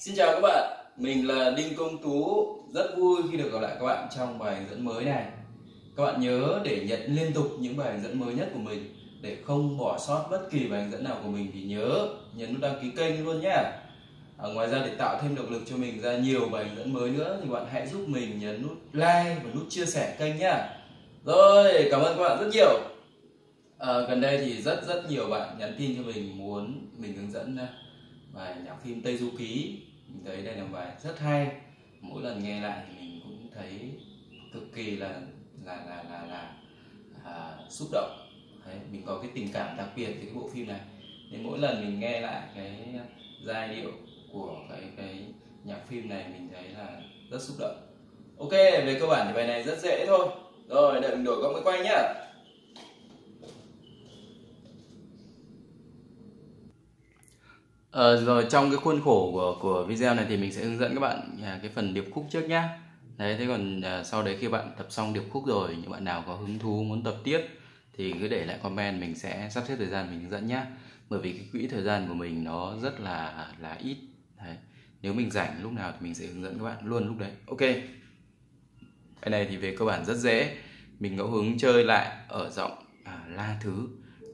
Xin chào các bạn, mình là Đinh Công Tú. Rất vui khi được gặp lại các bạn trong bài hướng dẫn mới này. Các bạn nhớ để nhận liên tục những bài hướng dẫn mới nhất của mình. Để không bỏ sót bất kỳ bài hướng dẫn nào của mình thì nhớ nhấn nút đăng ký kênh luôn nhé. Ngoài ra để tạo thêm động lực cho mình ra nhiều bài hướng dẫn mới nữa thì bạn hãy giúp mình nhấn nút like và nút chia sẻ kênh nhé. Rồi, cảm ơn các bạn rất nhiều. Gần đây thì rất nhiều bạn nhắn tin cho mình muốn mình hướng dẫn bài nhạc phim Tây Du Ký. Mình thấy đây là một bài rất hay. Mỗi lần nghe lại thì mình cũng thấy cực kỳ là xúc động. Đấy, mình có cái tình cảm đặc biệt với cái bộ phim này. Nên mỗi lần mình nghe lại cái giai điệu của cái nhạc phim này mình thấy là rất xúc động. Ok, về cơ bản thì bài này rất dễ thôi. Rồi, đợi mình đổi góc máy quay nhá. Rồi trong cái khuôn khổ của video này thì mình sẽ hướng dẫn các bạn cái phần điệp khúc trước nhá. Đấy, thế còn sau đấy khi bạn tập xong điệp khúc rồi, những bạn nào có hứng thú muốn tập tiếp thì cứ để lại comment, mình sẽ sắp xếp thời gian mình hướng dẫn nhá. Bởi vì cái quỹ thời gian của mình nó rất là ít. Đấy. Nếu mình rảnh lúc nào thì mình sẽ hướng dẫn các bạn luôn lúc đấy. Ok. Cái này thì về cơ bản rất dễ. Mình ngẫu hứng chơi lại ở giọng la thứ.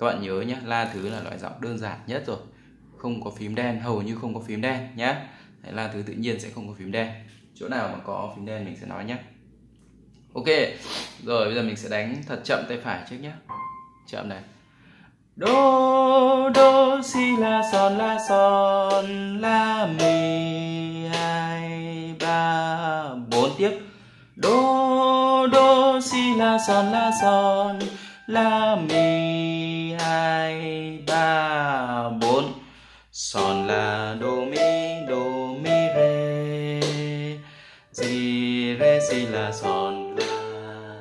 Các bạn nhớ nhé, la thứ là loại giọng đơn giản nhất rồi. Không có phím đen, hầu như không có phím đen nhé. La thứ tự nhiên sẽ không có phím đen. Chỗ nào mà có phím đen mình sẽ nói nhé. Ok, rồi bây giờ mình sẽ đánh thật chậm tay phải trước nhé. Chậm này. Đô, si, la, son, la, mi, hai, ba, bốn tiếp. Đô, si, la, son, la, mi, hai, ba, bốn. Son, la, đô, mi, re, di, re, si, la, son.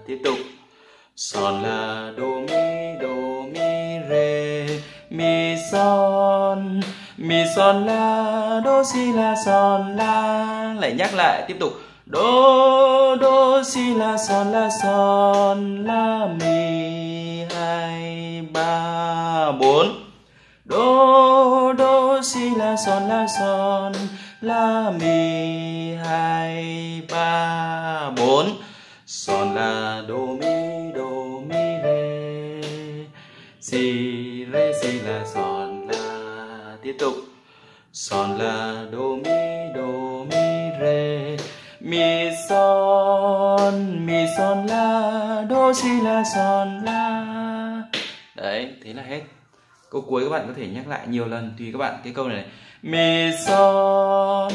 Tiếp tục. Son, la, đô, mi, re, mi, son, la, đô, si, la, son, la. Lại nhắc lại, tiếp tục. Đô, si, la, son, la, mi, hai, ba, bốn. Đô, si, la, son, la, mi, hai, ba, bốn. Son, la, đô, mi, re, si, la, son, la. Tiếp tục. Son, la, đô, mi, re, mi, son, la, đô, si, la, son, la. Đấy, thế là hết. Câu cuối các bạn có thể nhắc lại nhiều lần tùy các bạn. Cái câu này, mi, son,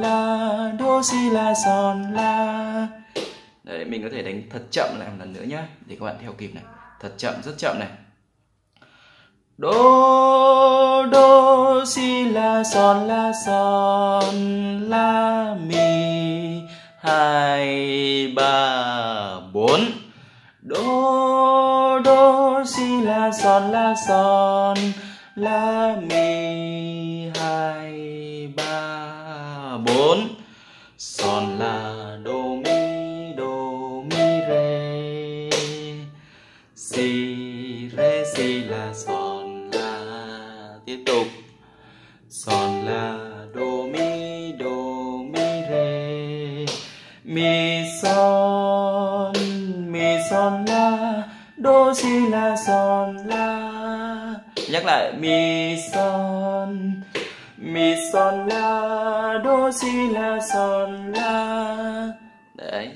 la, đô, si, la, son, la. Đấy, mình có thể đánh thật chậm lại một lần nữa nhé, để các bạn theo kịp này. Thật chậm, rất chậm này. Đô, si, la, son, la, mi, hai, ba, bốn. Đô, si, la, son, la, mi, hai, ba, bốn. Son, la, đô, mi, si, re, si, la, son, la. Tiếp tục. Son, la, đô, mi, re, mi, son, la, đô, si, la, son, la. Nhắc lại. Mi, son, la, đô, si, la, son, la. Đấy,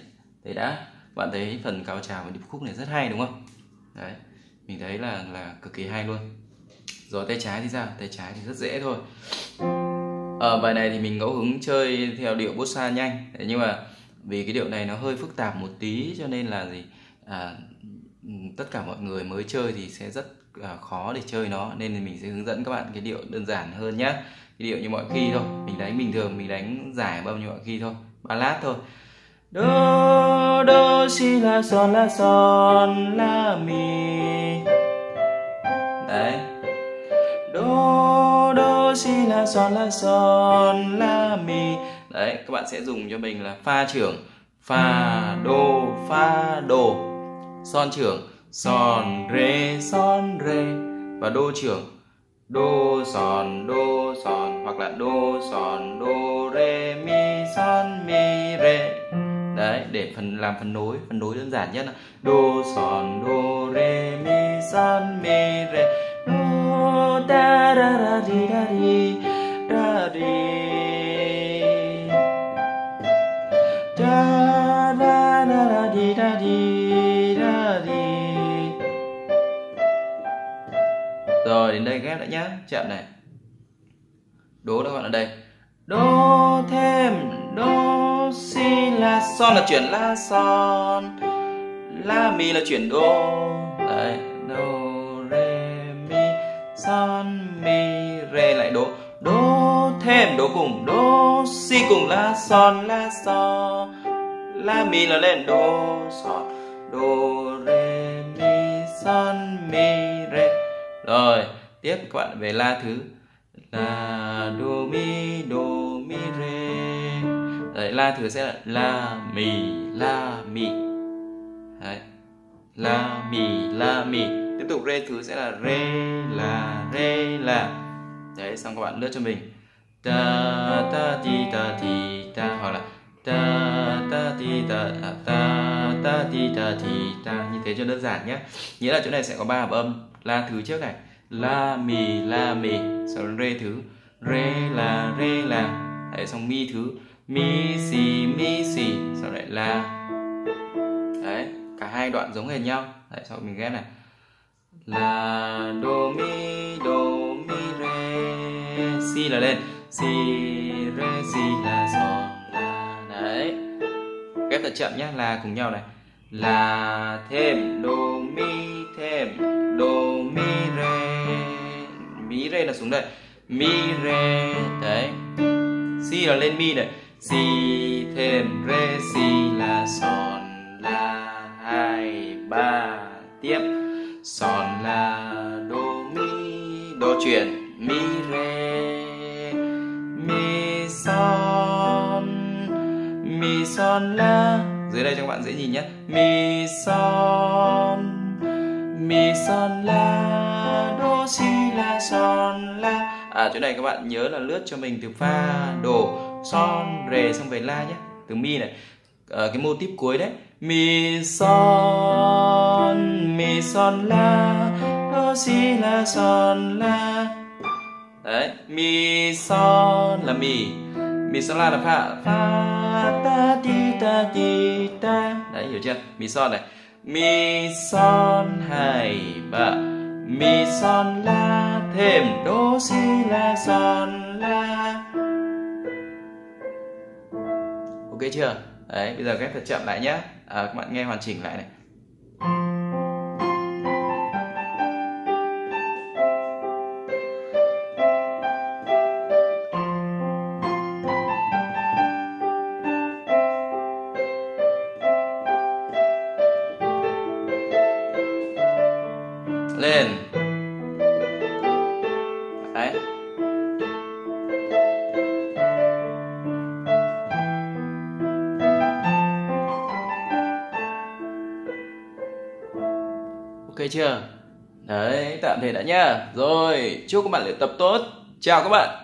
thế đã. Bạn thấy phần cao trào của điệp khúc này rất hay đúng không? Đấy, mình thấy là cực kỳ hay luôn. Rồi tay trái thì sao? Tay trái thì rất dễ thôi. Bài này thì mình ngẫu hứng chơi theo điệu bossa nhanh. Đấy, nhưng mà vì cái điệu này nó hơi phức tạp một tí cho nên là gì? Tất cả mọi người mới chơi thì sẽ rất khó để chơi nó. Nên mình sẽ hướng dẫn các bạn cái điệu đơn giản hơn nhé. Cái điệu như mọi khi thôi. Mình đánh bình thường, mình đánh giải bao nhiêu mọi khi thôi. Ballad thôi. Đô, si, la, son, la, mi. Đấy. Đô, si, la, son, la, mi. Đấy, các bạn sẽ dùng cho mình là pha trưởng. Pha, đô. Son trưởng. Son, re, son, re. Và đô trưởng. đô sòn hoặc là đô sòn đô rê mi son mi rê. Đấy, để phần nối đơn giản nhất là đô sòn đô rê mi son mi rê đô da da da di da di da di da da da di da di da di. Rồi đến đây ghép lại nhá, chạm này. Đố các bạn ở đây. Đô thêm đô si la son là chuyển la son. La mi là chuyển đô. Đấy, đô re mi son mi re lại đố. Đô thêm đố cùng đô si cùng la son la son. La mi là lên đô son. Đô re mi son mi re. Rồi, tiếp các bạn về la thứ là đô mi re. Đấy, la thứ sẽ là la mi đấy. La mi tiếp tục re thứ sẽ là re la. Đấy, xong các bạn lướt cho mình ta ta ti ta hoặc là ta ti ta ti ta ti ta, như thế cho đơn giản nhé. Nghĩa là chỗ này sẽ có ba hợp âm. La thứ trước này la mi sau đó rê thứ rê là đấy, xong mi thứ mi si sau đó lại la. Đấy, cả hai đoạn giống hệt nhau. Đấy, sau mình ghép này là đô mi rê si là lên si rê si la son la. Đấy, ghép thật chậm nhé, là cùng nhau này là thêm đô mi thêm đô mi re. Mi re là xuống đây mi re. Đấy, si là lên mi này si thêm re si la son la 2 3. Tiếp son la đô chuyển mi son la. Dưới đây cho các bạn dễ nhìn nhé mi son la đô si la son la. Chỗ này các bạn nhớ là lướt cho mình từ fa đô son rê xong về la nhé, từ mi này cái mô típ cuối đấy mi son la đô si la son la. Đấy, mi son là mi son la là fa fa ta ti ta. Đấy, hiểu chưa, mi son này mi son 2 3 mi son la thêm đô si la son la. Ok chưa? Đấy, bây giờ ghép thật chậm lại nhé. Các bạn nghe hoàn chỉnh lại này. Lên đấy, ok chưa? Đấy, tạm thời đã nhá. Rồi, chúc các bạn luyện tập tốt. Chào các bạn.